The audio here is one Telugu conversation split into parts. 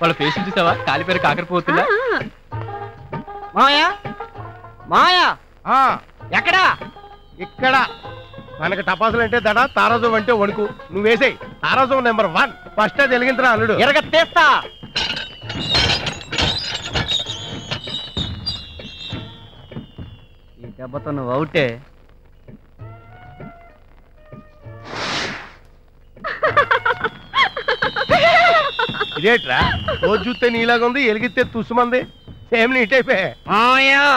వాళ్ళ పేషెంట్ చూసావా? కాలిపేరు కాకరపోతుందా? మాయా మాయా ఎక్కడా? ఇక్కడ మనకి టపాసులు అంటే దడ, తారాజం అంటే వణుకు. నువ్వేసే తారాజం నంబర్ 1 ఫస్ట్ అది వెలిగించరా అల్లుడు. ఎరగ తీస్తా. ఈ దెబ్బతో నువ్వు అవుటే. ఇదేట్రా రోజు చూస్తే నీలాగుంది, ఎలిగితే తుసుమంది. సేమ్ నీ టైపే.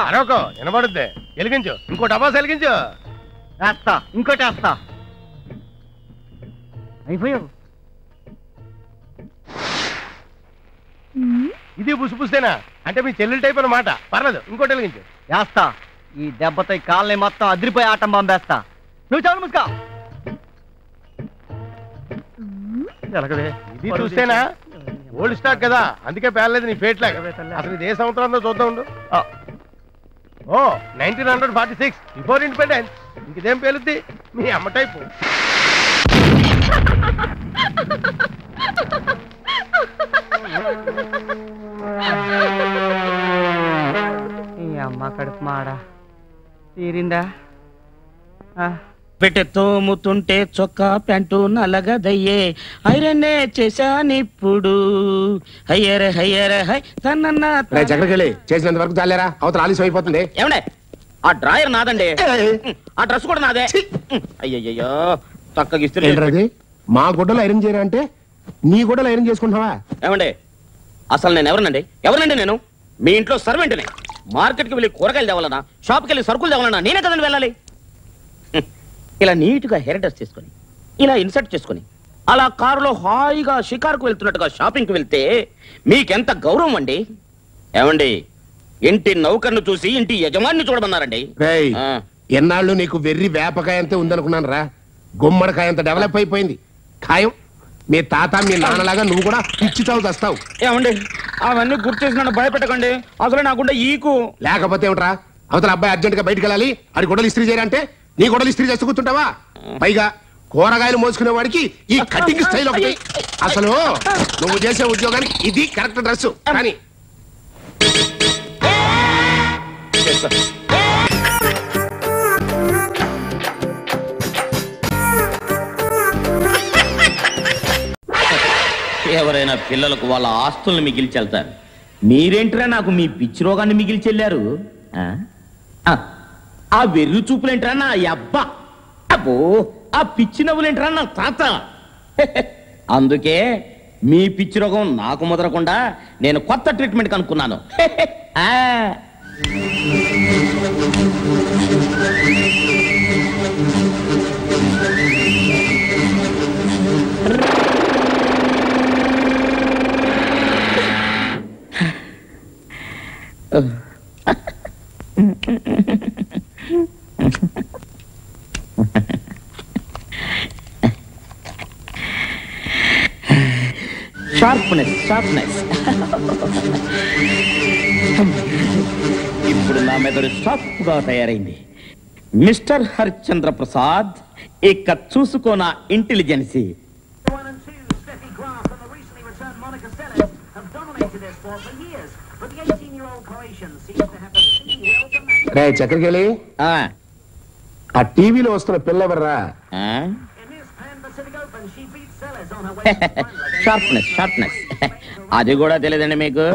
అరవకో వినబడుద్ది. ఎలిగించు, ఇంకో టపాసు ఎలిగించు. వేస్తా, ఇంకోటి వేస్తా. అయిపోయావు. ఇది పుసిపుస్తేనా అంటే మీ చెల్లెలు టైప్ అన్నమాట. పర్లేదు, ఇంకోటి వెలిగించు. వేస్తా. ఈ దెబ్బతో కాళ్ళని మొత్తం అదిరిపోయి ఆటం బాంబేస్తా. నువ్వు చాలు ముసుకా. ఇది చూస్తేనా ఓల్డ్ స్టాక్ కదా, అందుకే పేర్లేదు నీ ఫేట్ లాగా. అసలు ఇది ఏ సంవత్సరంలో చూద్దాం. ఓ 1946, బిఫోర్ ఇండిపెండెన్స్. ఇంకేం పేలుద్ది? మీ అమ్మ టైపు. ఈ అమ్మ కడుపు మాడా తీరిందా? పెట్టెతో ముతుంటే చొక్కా ప్యాంటు నలగదయ్యే, ఐరనే చేశానిప్పుడు. హయ్యర్ హయ్యర్ హై తన్న జగడగలి చేసినంత వరకు చాలేరా, అవతల ఆలస్యం అయిపోతుంది. ఏమండే ఆ డ్రాయర్ నాదండి, ఆ డ్రెస్ కూడా నాదే. అయ్యయ్యో చక్కగా ఇస్తుంది. మా గుడ్డలు ఐరన్ చేయరా అంటే నీ గుడ్డలు ఐరన్ చేసుకుంటావా? ఏమండే అసలు నేను ఎవరినండి? ఎవరండి నేను? మీ ఇంట్లో సర్వెంట్ని. మార్కెట్కి వెళ్ళి కూరగాయలు తేవాలన్నా, షాప్కి వెళ్ళి సరుకులు తేవాలన్నా నేనే కదండి వెళ్ళాలి. ఇలా నీట్గా హెయిర్ డ్రెస్ చేసుకొని, ఇలా ఇన్సర్ట్ చేసుకొని, అలా కారులో హాయిగా షికార్కు వెళ్తున్నట్టుగా షాపింగ్కి వెళ్తే మీకెంత గౌరవం అండి. ఏమండి ఇంటి నౌకర్ను చూసి ఇంటి యజమాని చూడమన్నారండి. ఎన్నాళ్ళు నీకు వెర్రి వేపకాయంతే ఉందనుకున్నాను రా, గుమ్మడికాయంత డెవలప్ అయిపోయింది. ఖాయం మీ తాత మీ నాన్నలాగా నువ్వు కూడా పిచ్చి చావు తెస్తావు. ఏమండి అవన్నీ గుర్తు చేసిన భయపెట్టకండి. అసలు నాకుండా ఈకు లేకపోతే ఏమిట్రా, అవతల అబ్బాయి అర్జెంట్గా బయటకు వెళ్ళాలి, అది గొడవలు ఇస్త్రీ చేయాలంటే నీ గొడవలు ఇస్త్రీ చేస్తూ కూర్చుంటావా? పైగా కూరగాయలు మోసుకునే వాడికి ఈ కటింగ్ స్టైల్ ఒకటి. అసలు నువ్వు చేసే ఉద్యోగానికి ఇది కరెక్ట్ డ్రెస్. కానీ ఎవరైనా పిల్లలకు వాళ్ళ ఆస్తులను మిగిల్చి వెళ్తారు, మీరేంట్రా నాకు మీ పిచ్చి రోగాన్ని మిగిల్చి వెళ్ళారు. ఆ వెర్రు చూపులేంట్రా నా అబ్బా, అబ్బో ఆ పిచ్చి నవ్వులేంట్రా నా తాత. అందుకే మీ పిచ్చి రోగం నాకు ముదరకుండా నేను కొత్త ట్రీట్మెంట్ కనుక్కున్నాను. Sharpness sharpness. ఇప్పుడు నా మెదడు షార్ప్గా తయారైంది. మిస్టర్ హరిచంద్ర ప్రసాద్, ఇక చూసుకో నా ఇంటెలిజెన్సీ. చక్రకేళి, ఆ టీవీలో వస్తున్న పిల్లవర్రా? షార్ప్నెస్ షార్ప్నెస్ అది కూడా తెలియదండి మీకు?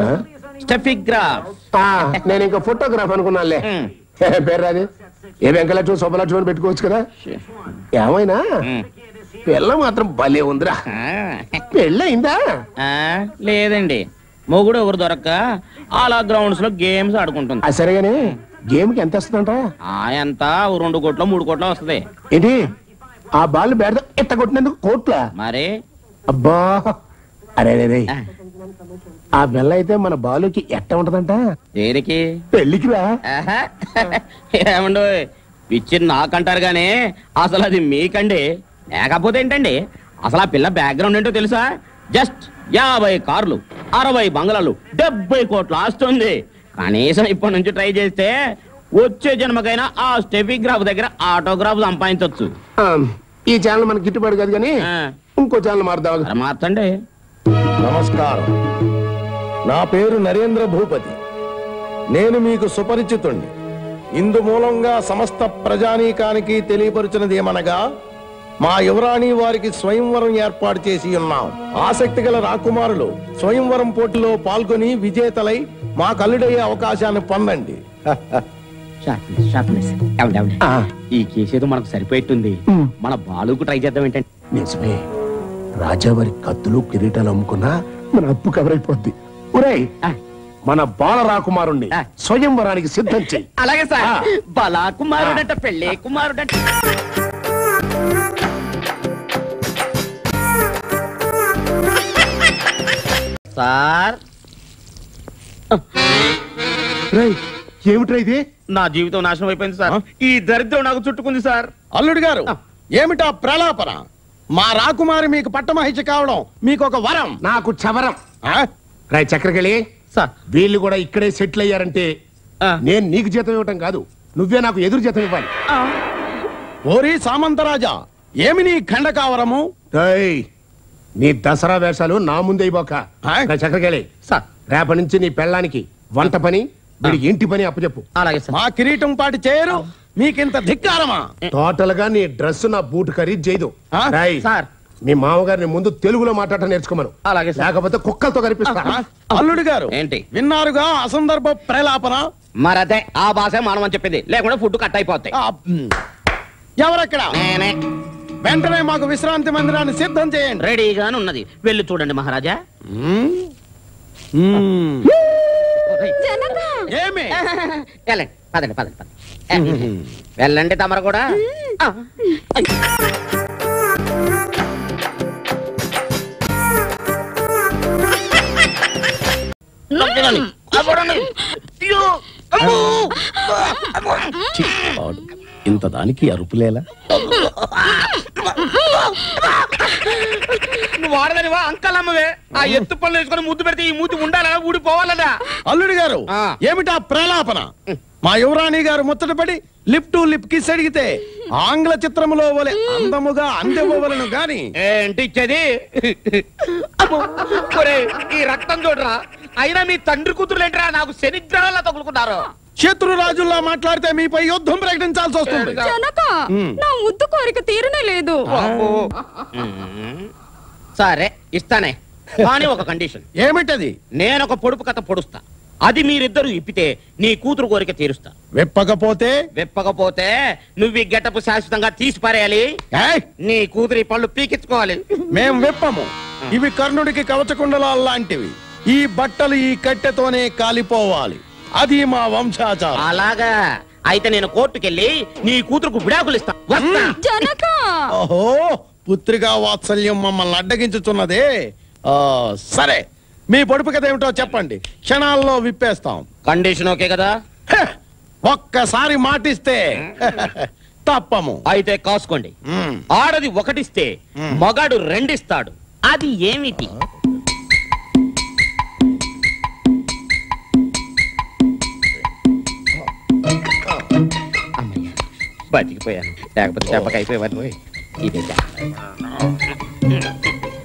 Steffi Graf. నేను ఇంకా ఫోటోగ్రాఫ్ అనుకున్నానులే. పేరు అది ఏ వెంకలక్ష్మి శుభలక్ష్మి అని పెట్టుకోవచ్చు కదా. ఏమైనా పిల్ల మాత్రం భలే ఉందిరా. పెళ్ళయిందా? లేదండి, మొగుడు ఎవరు దొరక్క అలా గ్రౌండ్స్ లో గేమ్స్ ఆడుకుంటుంది. సరేగాని గేమ్ కి ఎంత వస్తుందంట? ఎంత 2 కోట్ల 3 కోట్ల వస్తుంది. ఏంటి ఆ బాల్ బేడద ఎట్ట కొట్టినందుకు కోట్ల? మరి అబ్బా, అరే ఆ బెల్ల అయితే మన బాలుకి ఎట్ట ఉంటదంట? దేనికి? పెళ్లికిరా. ఏమండో పిచ్చి నాకంటారు గానీ అసలు అది మీకండి. లేకపోతే ఏంటండి అసలు ఆ పిల్ల బ్యాక్గ్రౌండ్ ఏంటో తెలుసా? జస్ట్ 50 కార్లు, 60 బంగ్లాలు, 70 కోట్లు ఆస్తుంది. కనీసం ఇప్పటి నుంచి ట్రై చేస్తే వచ్చే జన్మకైనా ఆ స్టెఫిగ్రాఫ్ దగ్గర ఆటోగ్రాఫ్ సంపాదించవచ్చు. ఈ ఛానల్ మనకి గిట్టుబాటు కాదు కానీ ఇంకో ఛానల్ మారుదాం. మార్చండి. నమస్కారం. నా పేరు నరేంద్ర భూపతి. నేను మీకు సుపరిచితుణ్ణి. ఇందు మూలంగా సమస్త ప్రజానీకానికి తెలియపరిచినదేమనగా మా యువరాణి వారికి స్వయంవరం ఏర్పాటు చేసి ఉన్నాం. ఆసక్తి గల రాకుమారులు స్వయంవరం పోటీలో పాల్గొని విజేతలై మా కల్లుడయ్యే అవకాశాన్ని పొందండి. ఈ కేసేదో మనకు సరిపోయేట్టుంది. మన బాలుకు ట్రై చేద్దాం. ఏంటంటే నిజమే, రాజావారి కత్తులు కిరీటాలు అమ్ముకున్నా మన అప్పు కవర్ అయిపోద్ది. మన బాల రాకుమారుణ్ణి స్వయంవరానికి సిద్ధం చేయి. అలాగే సార్. బాలకుమారుడట, పెళ్ళే కుమారుడట. ఏమిట్రా ఇది? నా జీవితం నాశనం అయిపోయింది సార్. ఈ దరిద్రం నాకు చుట్టుకుంది సార్. అల్లుడు గారు, ఏమిటా ప్రలాపన? మా రాకుమారి మీకు పట్టమహించి కావడం మీకు ఒక వరం, నాకు చవరం. రై చక్రకళి, వీళ్ళు కూడా ఇక్కడే సెటిల్ అయ్యారంటే నేను నీకు జీతం ఇవ్వటం కాదు, నువ్వే నాకు ఎదురు జీతం ఇవ్వాలి. ఓరి సామంతరాజా, ఏమి నీ ఖండకావరము? నీ దసరా వేషాలు నా ముందే బోక. చక్రకేళి, రేపటి నుంచి నీ పెళ్ళానికి వంట పని, వీడికి ఇంటి పని అప్పచెప్పు. మా కిరీటం పాటు చేయరు. మీకింత ధిక్కారమా? టోటల్ గా నీ డ్రెస్, నా బూట్ ఖరీదు చేయదు. మీ మామగారిని ముందు తెలుగులో మాట్లాడటం నేర్చుకోమను. అలాగే, లేకపోతే కుక్కలతో కనిపిస్తా. అల్లుడు గారు, ఏంటి విన్నారుగా అసందర్భ ప్రలాపన? మరదే, ఆ భాష మానమని చెప్పింది, లేకుండా ఫుడ్ కట్ అయిపోతాయి. ఎవరక్కడ? వెంటనే మాకు విశ్రాంతి మందిరాన్ని సిద్ధం చేయండి. రెడీగానే ఉన్నది, వెళ్ళి చూడండి మహారాజా. పదండి పదండి పదండి, వెళ్ళండి తమరు కూడా. ఇంత దానికి అరుపులేలా? నువ్వు వాడదనివా అంకలమ్మవే? ఆ ఎత్తు పనులు వేసుకొని ముద్దు పెడితే ఈ మూతి ఉండాలా, ఊడిపోవాలదా? అల్లుడు గారు, ఏమిటా ప్రలాపన? మా యువరాణి గారు ముచ్చటపడి లిప్ టు లిప్ కిస్ అడిగితే ఆంగ్ల చిత్రములో వలె అందముగా అందివ్వవలను గాని ఏంటి ఇచ్చేది? ఈ రక్తం చూడరా. అయినా మీ తండ్రి కూతురులేంటరా నాకు శనిగ్రహాల్లో తగులుకున్నారు. శత్రురాజుల్లా మాట్లాడితే మీపై యుద్ధం ప్రకటించాల్సి వస్తుంది. నా ముద్దు కోరిక తీరునే లేదు. సరే ఇస్తానే, కానీ ఒక కండిషన్. ఏమిటది? నేను ఒక పొడుపు కథ పొడుస్తా, అది మీరిద్దరు ఇప్పితే నీ కూతురు కోరిక తీరుస్తా. వెప్పకపోతే నువ్వు గెటపు శాశ్వతంగా తీసి పారేయాలి. నీ కూతురి పళ్ళు పీకించుకోవాలి. మేం వెప్పము. ఇవి కర్ణుడికి కవచకుండలా లాంటివి. ఈ బట్టలు ఈ కట్టెతోనే కాలిపోవాలి. అది మా వంశాచారం. అలాగా, అయితే నేను కోర్టుకెళ్ళి నీ కూతురుకు విడాకులు ఇస్తాను. ఓహో, పుత్రికా వాత్సల్యం మమ్మల్ని అడ్డగించుతున్నదే. సరే, మీ పొడుపు కథ ఏమిటో చెప్పండి, క్షణాల్లో విప్పేస్తాం. కండిషన్ ఓకే కదా? ఒక్కసారి మాటిస్తే తప్పము. అయితే కాసుకోండి. ఆడది ఒకటిస్తే మగాడు రెండిస్తాడు. అది ఏమిటి? బతికిపోయాను, లేకపోతే చెప్పకైపోయేవారు. ఇదే